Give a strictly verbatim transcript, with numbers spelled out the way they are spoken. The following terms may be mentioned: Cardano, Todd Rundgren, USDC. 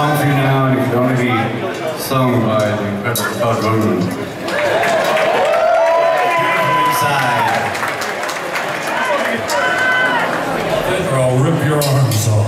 song for you now, and it can only be sung by the incredible Todd Rundgren. Inside. Or I'll rip your arms off.